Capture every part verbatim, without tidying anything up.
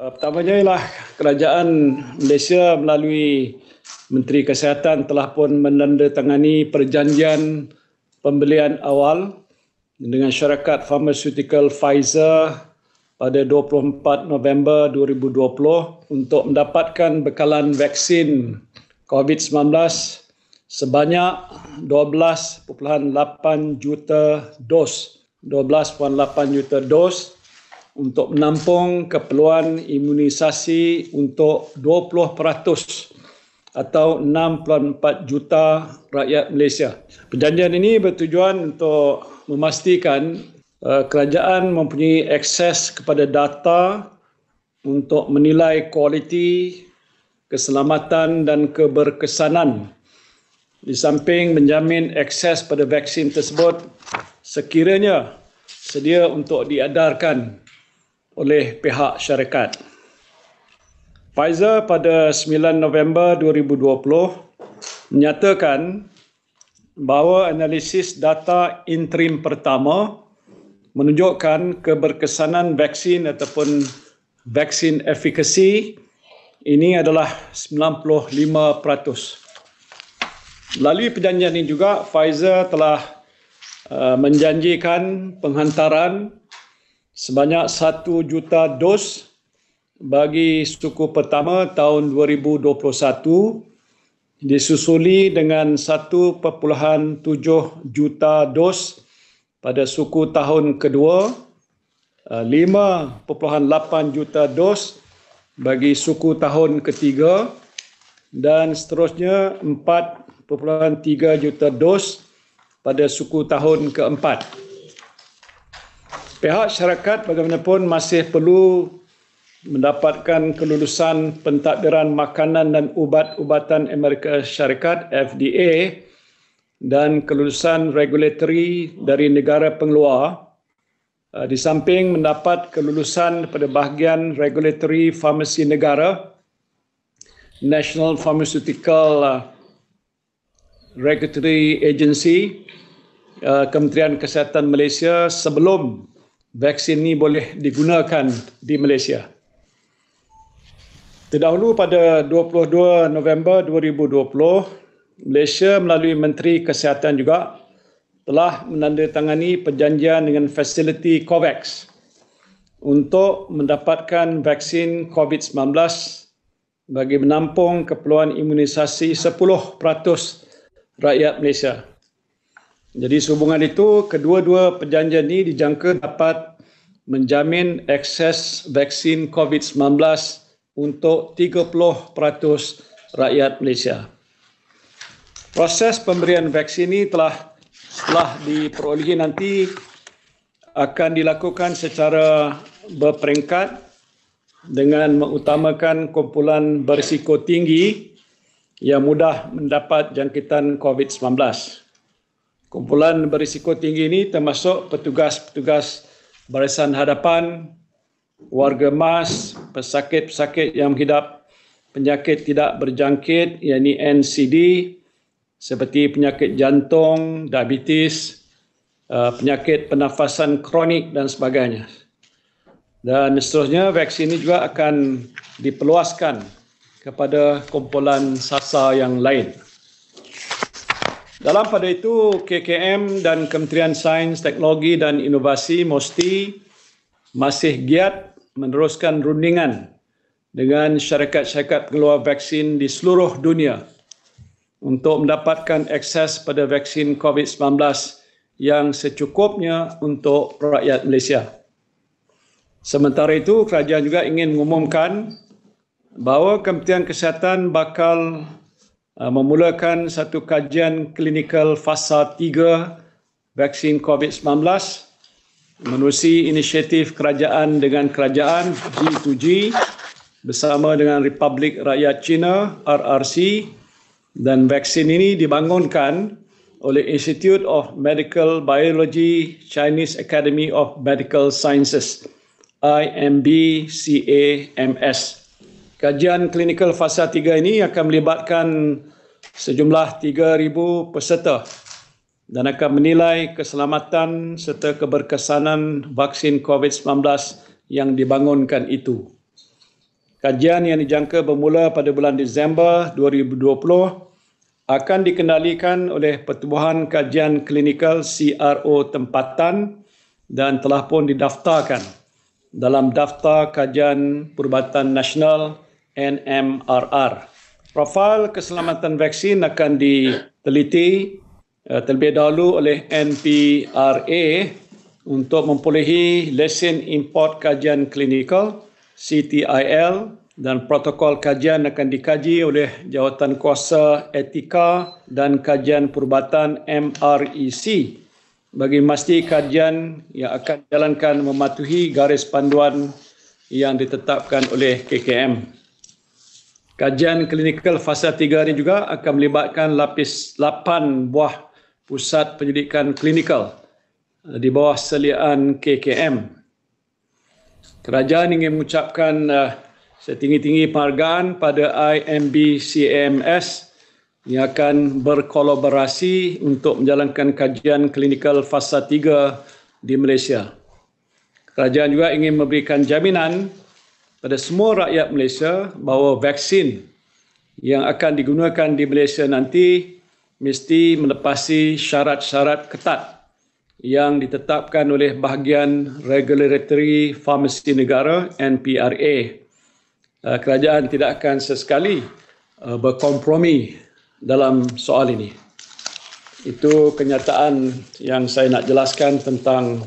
Pertamanya ialah kerajaan Malaysia melalui Menteri Kesihatan telah pun menandatangani perjanjian pembelian awal dengan syarikat farmaceutical Pfizer pada dua puluh empat November dua ribu dua puluh untuk mendapatkan bekalan vaksin COVID sembilan belas sebanyak dua belas perpuluhan lapan juta dos. dua belas perpuluhan lapan juta dos untuk menampung keperluan imunisasi untuk dua puluh peratus atau enam puluh empat juta rakyat Malaysia. Perjanjian ini bertujuan untuk memastikan uh, kerajaan mempunyai akses kepada data untuk menilai kualiti, keselamatan dan keberkesanan di samping menjamin akses pada vaksin tersebut sekiranya sedia untuk diedarkan oleh pihak syarikat. Pfizer pada sembilan November dua ribu dua puluh menyatakan bahawa analisis data interim pertama menunjukkan keberkesanan vaksin ataupun vaksin efikasi ini adalah sembilan puluh lima peratus. Melalui perjanjian ini juga Pfizer telah uh, menjanjikan penghantaran sebanyak satu juta dos bagi suku pertama tahun dua ribu dua puluh satu disusuli dengan satu perpuluhan tujuh juta dos pada suku tahun kedua, lima perpuluhan lapan juta dos bagi suku tahun ketiga dan seterusnya empat perpuluhan tiga juta dos pada suku tahun keempat. Pihak syarikat bagaimanapun masih perlu mendapatkan kelulusan pentadbiran makanan dan ubat-ubatan Amerika Syarikat F D A dan kelulusan regulatory dari negara pengeluar di samping mendapat kelulusan pada bahagian regulatory farmasi negara National Pharmaceutical Regulatory Agency Kementerian Kesihatan Malaysia sebelum vaksin ini boleh digunakan di Malaysia. Terdahulu pada dua puluh dua November dua ribu dua puluh, Malaysia melalui Menteri Kesihatan juga telah menandatangani perjanjian dengan fasiliti COVAX untuk mendapatkan vaksin COVID sembilan belas bagi menampung keperluan imunisasi sepuluh peratus rakyat Malaysia. Jadi sehubungan itu, kedua-dua perjanjian ini dijangka dapat menjamin akses vaksin COVID sembilan belas untuk tiga puluh peratus rakyat Malaysia. Proses pemberian vaksin ini telah setelah diperolehi nanti akan dilakukan secara berperingkat dengan mengutamakan kumpulan berisiko tinggi yang mudah mendapat jangkitan COVID sembilan belas. Kumpulan berisiko tinggi ini termasuk petugas-petugas barisan hadapan, warga M A S, pesakit-pesakit yang mengidap penyakit tidak berjangkit iaitu N C D seperti penyakit jantung, diabetes, penyakit pernafasan kronik dan sebagainya. Dan seterusnya vaksin ini juga akan diperluaskan kepada kumpulan sasar yang lain. Dalam pada itu, K K M dan Kementerian Sains, Teknologi dan Inovasi MOSTI masih giat meneruskan rundingan dengan syarikat-syarikat pengeluar vaksin di seluruh dunia untuk mendapatkan akses pada vaksin COVID sembilan belas yang secukupnya untuk rakyat Malaysia. Sementara itu, kerajaan juga ingin mengumumkan bahawa Kementerian Kesihatan bakal memulakan satu kajian klinikal fasa tiga vaksin COVID sembilan belas menerusi inisiatif kerajaan dengan kerajaan G dua G bersama dengan Republik Rakyat China R R C dan vaksin ini dibangunkan oleh Institute of Medical Biology Chinese Academy of Medical Sciences I M B C A M S. Kajian klinikal fasa tiga ini akan melibatkan sejumlah tiga ribu peserta dan akan menilai keselamatan serta keberkesanan vaksin COVID sembilan belas yang dibangunkan itu. Kajian yang dijangka bermula pada bulan Disember dua ribu dua puluh akan dikendalikan oleh Pertubuhan Kajian Klinikal C R O tempatan dan telah pun didaftarkan dalam Daftar Kajian Perubatan Nasional N M R R. Profil keselamatan vaksin akan diteliti uh, terlebih dahulu oleh N P R A untuk memperolehi lesen import kajian klinikal C T I L, dan protokol kajian akan dikaji oleh Jawatan Kuasa Etika dan Kajian Perubatan M R E C bagi memastikan kajian yang akan dijalankan mematuhi garis panduan yang ditetapkan oleh K K M. Kajian klinikal fasa tiga ini juga akan melibatkan lapis lapan buah pusat penyelidikan klinikal di bawah seliaan K K M. Kerajaan ingin mengucapkan uh, setinggi-tinggi penghargaan pada I M B C A M S yang akan berkolaborasi untuk menjalankan kajian klinikal fasa tiga di Malaysia. Kerajaan juga ingin memberikan jaminan pada semua rakyat Malaysia bahawa vaksin yang akan digunakan di Malaysia nanti mesti melepasi syarat-syarat ketat yang ditetapkan oleh Bahagian Regulatory Farmasi Negara N P R A. Kerajaan tidak akan sesekali berkompromi dalam soal ini. Itu kenyataan yang saya nak jelaskan tentang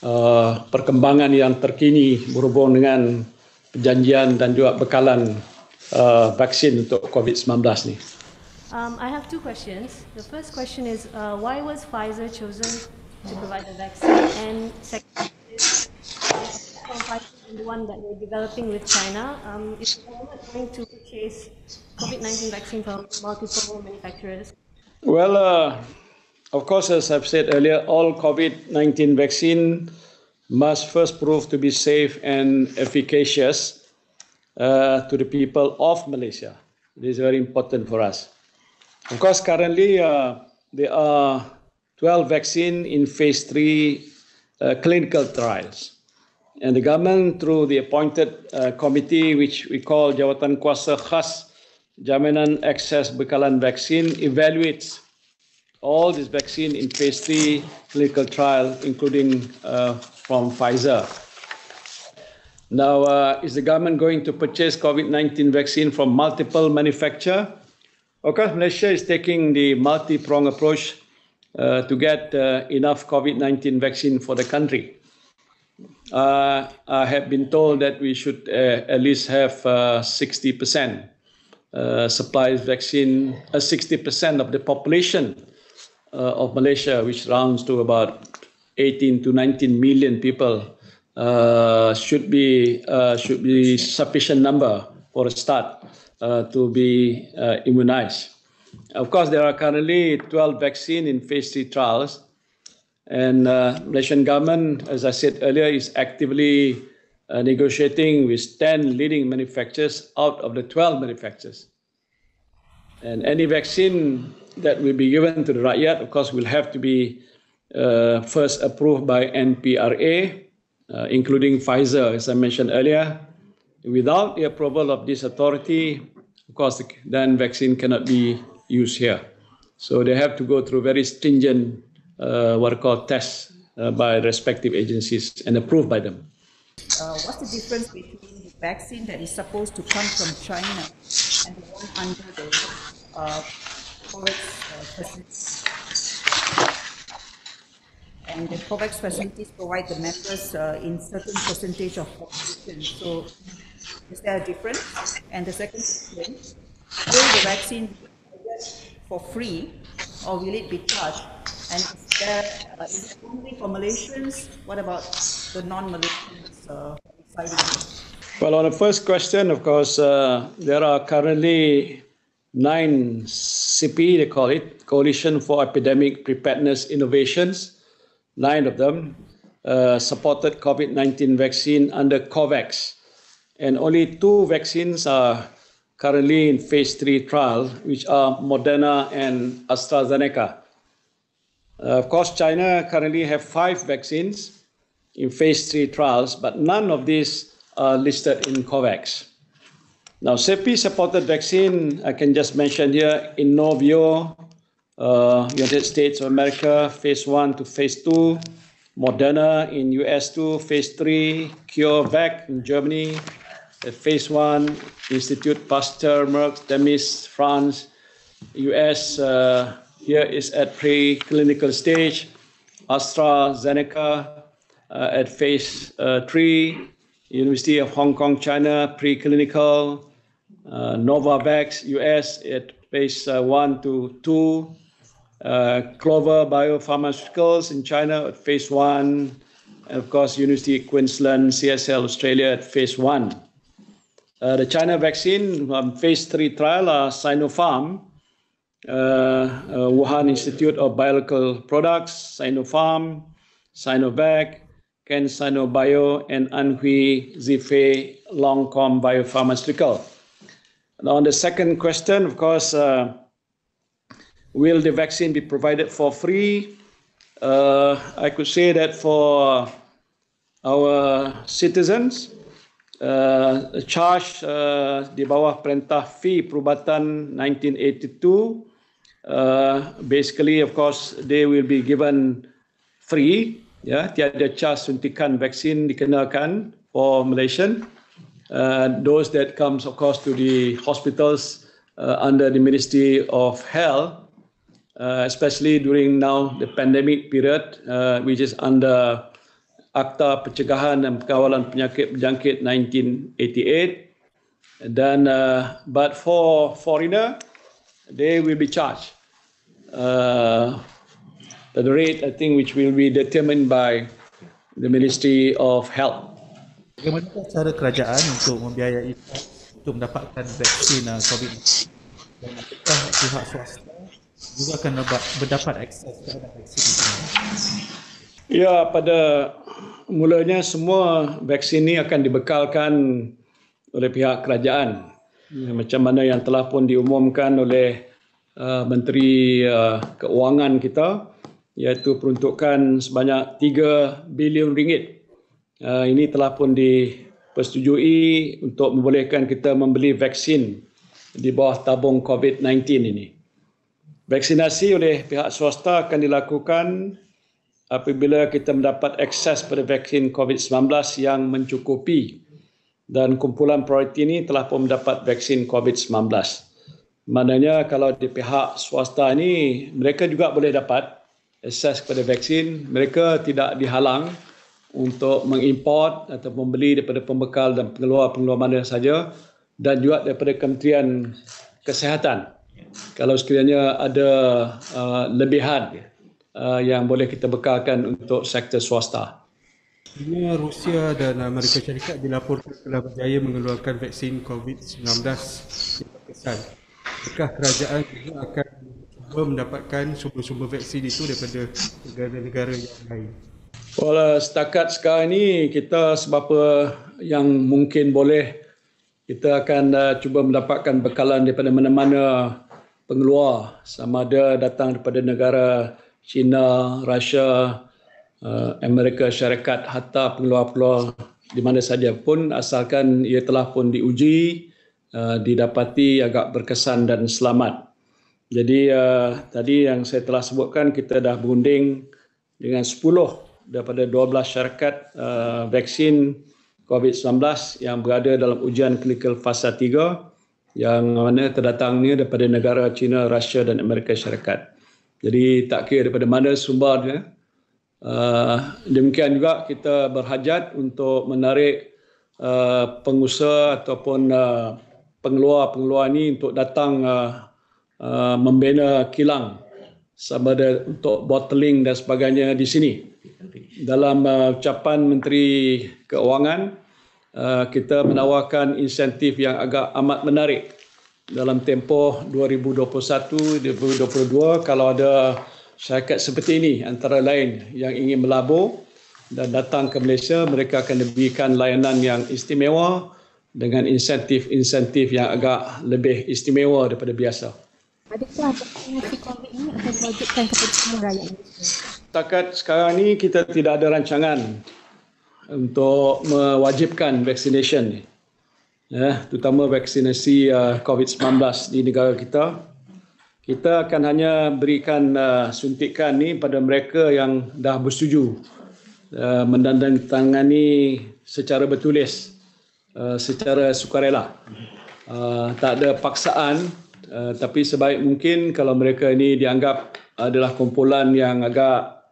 uh, perkembangan yang terkini berhubung dengan perjanjian dan juga bekalan uh, vaksin untuk COVID nineteen ni. Um, I have two questions. The first question is uh, why was Pfizer chosen to provide the vaccine, and second is the one that we're developing with China. Um, is the government going to purchase COVID nineteen vaccine from multiple manufacturers? Well, uh, of course, as I've said earlier, all COVID nineteen vaccine must first prove to be safe and efficacious uh, to the people of Malaysia. This is very important for us. Of course, currently uh, there are twelve vaccine in phase three uh, clinical trials. And the government, through the appointed uh, committee, which we call Jawatan Kuasa Khas Jaminan Akses Bekalan Vaccine, evaluates all this vaccine in phase three clinical trial, including uh, from Pfizer. Now, uh, is the government going to purchase COVID nineteen vaccine from multiple manufacturers? Of course, Malaysia is taking the multi-pronged approach Uh, to get uh, enough COVID nineteen vaccine for the country. Uh, I have been told that we should uh, at least have sixty percent uh, supply vaccine, sixty percent uh, of the population uh, of Malaysia, which rounds to about eighteen to nineteen million people, uh, should be uh, should be sufficient number for a start uh, to be uh, immunized. Of course, there are currently twelve vaccines in phase three trials, and uh, Malaysian government, as I said earlier, is actively uh, negotiating with ten leading manufacturers out of the twelve manufacturers. And any vaccine that will be given to the rakyat, of course, will have to be uh, first approved by N P R A, uh, including Pfizer, as I mentioned earlier. Without the approval of this authority, of course, then vaccine cannot be used here. So they have to go through very stringent uh, what are called tests uh, by respective agencies and approved by them. Uh, what's the difference between the vaccine that is supposed to come from China and the one under the uh, COVAX uh, facilities? And the COVAX facilities provide the members uh, in certain percentage of population. So is there a difference? And the second question, will the vaccine be for free or will it be charged? And is, there, uh, is it only for Malaysians? What about the non-Malaysians? Uh, well, on the first question, of course, uh, there are currently nine C P I, they call it, Coalition for Epidemic Preparedness Innovations, nine of them uh, supported COVID nineteen vaccine under COVAX. And only two vaccines are currently in phase three trial, which are Moderna and AstraZeneca. Uh, of course, China currently have five vaccines in phase three trials, but none of these are listed in COVAX. Now, CEPI supported vaccine, I can just mention here, Inovio, uh, United States of America, phase one to phase two, Moderna in U S two, phase three, CureVac in Germany, uh, phase one, Institute Pasteur, Merck, Demis, France, U S, uh, here is at preclinical stage, AstraZeneca uh, at phase uh, three, University of Hong Kong, China, preclinical, uh, Novavax, U S at phase uh, one to two, uh, Clover biopharmaceuticals in China at phase one, and of course, University of Queensland, C S L, Australia at phase one. Uh, the China vaccine um, phase three trial are Sinopharm, uh, uh, Wuhan Institute of Biological Products, Sinopharm, Sinovac, CanSinoBio, and Anhui Zifei Longcom biopharmaceutical. And on the second question, of course, uh, will the vaccine be provided for free? Uh, I could say that for our citizens, uh, charge uh, di bawah perintah fee perubatan nineteen eighty-two, uh, basically, of course, they will be given free. Ya, tiada cas suntikan vaksin dikenakan for Malaysian. Uh, those that comes, of course, to the hospitals uh, under the Ministry of Health, uh, especially during now the pandemic period, uh, which is under Akta Pencegahan dan Pengawalan Penyakit Berjangkit nineteen eighty-eight. Dan, uh, but for foreigner, they will be charged. Uh, The rate, I think, which will be determined by the Ministry of Health. Bagaimana cara kerajaan untuk membiayai untuk mendapatkan vaksin COVID nineteen? Dan apakah pihak swasta juga akan mendapat akses terhadap vaksin itu? Ya, pada mulanya semua vaksin ini akan dibekalkan oleh pihak kerajaan. Macam mana yang telah pun diumumkan oleh uh, Menteri uh, Keuangan kita, iaitu peruntukan sebanyak tiga bilion ringgit. Uh, ini telah pun dipersetujui untuk membolehkan kita membeli vaksin di bawah tabung COVID nineteen ini. Vaksinasi oleh pihak swasta akan dilakukan apabila kita mendapat akses pada vaksin COVID nineteen yang mencukupi, dan kumpulan prioriti ini telah pun mendapat vaksin COVID nineteen. Maknanya kalau di pihak swasta ini, mereka juga boleh dapat akses kepada vaksin, mereka tidak dihalang untuk mengimport atau membeli daripada pembekal dan pengeluar-pengeluar mana saja, dan juga daripada Kementerian Kesihatan. Kalau sekiranya ada uh, lebihan uh, yang boleh kita bekalkan untuk sektor swasta. Ini Rusia dan Amerika Syarikat dilaporkan telah berjaya mengeluarkan vaksin COVID nineteen di Pakistan. Apakah kerajaan juga akan mendapatkan sumber-sumber vaksin itu daripada negara-negara yang lain? Well, uh, setakat sekarang ini kita sebapa yang mungkin boleh kita akan uh, cuba mendapatkan bekalan daripada mana-mana pengeluar, sama ada datang daripada negara China, Rusia, uh, Amerika Syarikat, hatta pengeluar-pengeluar di mana saja pun, asalkan ia telah pun diuji, uh, didapati agak berkesan dan selamat. Jadi uh, tadi yang saya telah sebutkan, kita dah berunding dengan sepuluh daripada dua belas syarikat uh, vaksin COVID nineteen yang berada dalam ujian klinikal fasa tiga, yang mana terdatangnya daripada negara China, Rusia dan Amerika Syarikat. Jadi tak kira daripada mana sumbernya. Uh, demikian juga kita berhajat untuk menarik uh, pengusaha ataupun uh, pengeluar-pengeluar ini untuk datang uh, Uh, membina kilang sama ada untuk bottling dan sebagainya di sini. Dalam uh, ucapan Menteri Keuangan, uh, kita menawarkan insentif yang agak amat menarik dalam tempoh dua ribu dua puluh satu dua ribu dua puluh dua kalau ada syarikat seperti ini, antara lain yang ingin melabur dan datang ke Malaysia, mereka akan diberikan layanan yang istimewa dengan insentif-insentif yang agak lebih istimewa daripada biasa. Adakah vaksinasi COVID ini akan diwajibkan kepada semua rakyat? Setakat sekarang ini kita tidak ada rancangan untuk mewajibkan vaksinasi. ya, terutama vaksinasi uh, COVID nineteen di negara kita. Kita akan hanya berikan uh, suntikan ni pada mereka yang dah bersetuju uh, menandatangani secara bertulis, uh, secara sukarela. Uh, tak ada paksaan, uh, tapi sebaik mungkin kalau mereka ini dianggap adalah kumpulan yang agak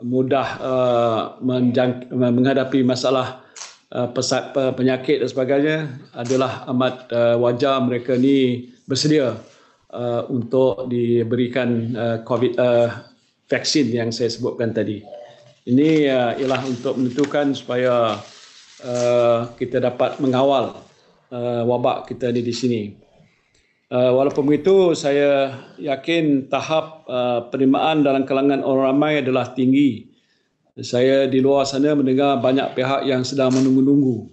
mudah uh, menjangk- menghadapi masalah uh, pesat, penyakit dan sebagainya, adalah amat uh, wajar mereka ni bersedia uh, untuk diberikan uh, COVID uh, vaksin yang saya sebutkan tadi. Ini uh, ialah untuk menentukan supaya uh, kita dapat mengawal uh, wabak kita ni di sini. Uh, walaupun begitu, saya yakin tahap uh, penerimaan dalam kalangan orang ramai adalah tinggi. Saya di luar sana mendengar banyak pihak yang sedang menunggu-nunggu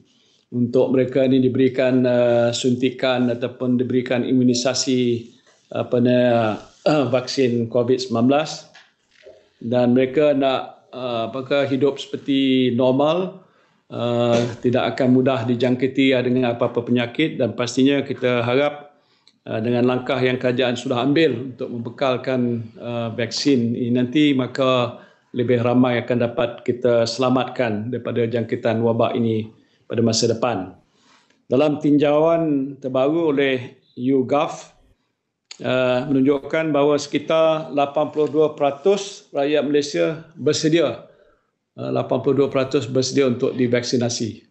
untuk mereka ini diberikan uh, suntikan ataupun diberikan imunisasi apa ni, uh, vaksin COVID nineteen, dan mereka nak uh, apakah hidup seperti normal. Uh, tidak akan mudah dijangkiti dengan apa-apa penyakit, dan pastinya kita harap dengan langkah yang kerajaan sudah ambil untuk membekalkan uh, vaksin ini nanti, maka lebih ramai akan dapat kita selamatkan daripada jangkitan wabak ini pada masa depan. Dalam tinjauan terbaru oleh YouGov uh, menunjukkan bahawa sekitar lapan puluh dua peratus rakyat Malaysia bersedia, uh, lapan puluh dua peratus bersedia untuk divaksinasi.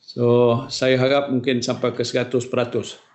So saya harap mungkin sampai ke seratus peratus.